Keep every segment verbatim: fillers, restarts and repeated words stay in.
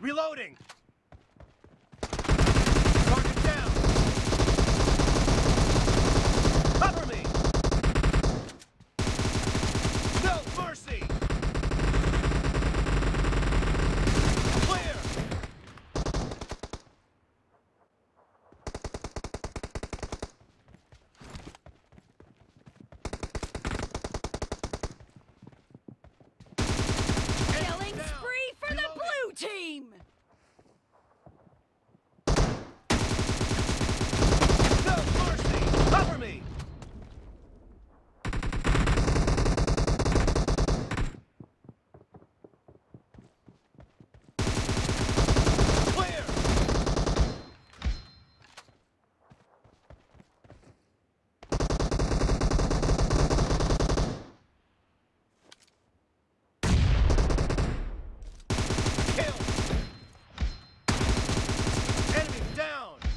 Reloading! Target down! Cover me! No mercy! Clear! Killing spree for the blue team!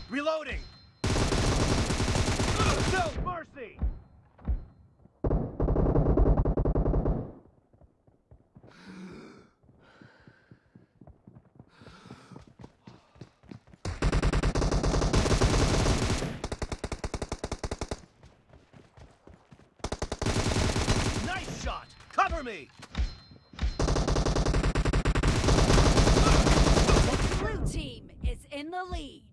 Reloading! No mercy! Nice shot! Cover me! The blue team is in the lead.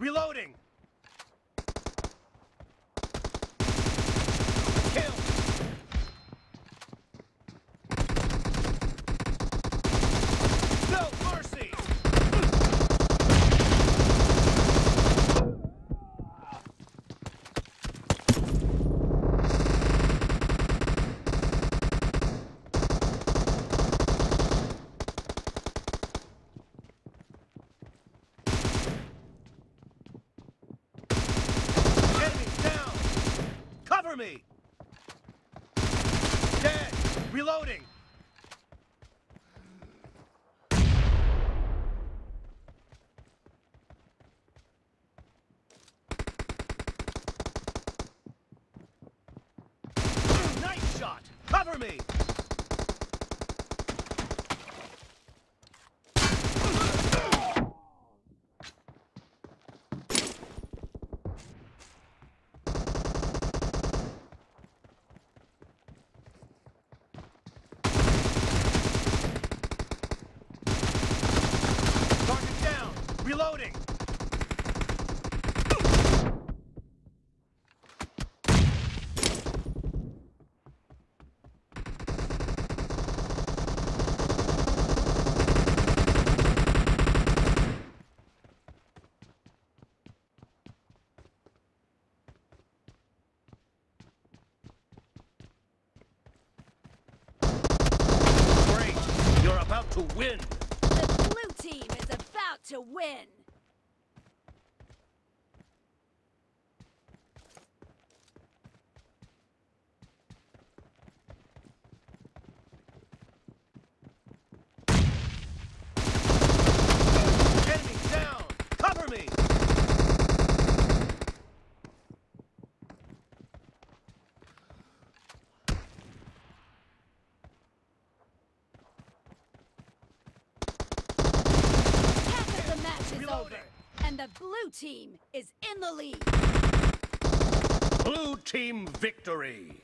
Reloading! Kill! No mercy! Me. Dead. Reloading. Nice shot. Cover me. Reloading! Great! You're about to win! The blue team is about to win! And the blue team is in the lead. Blue team victory.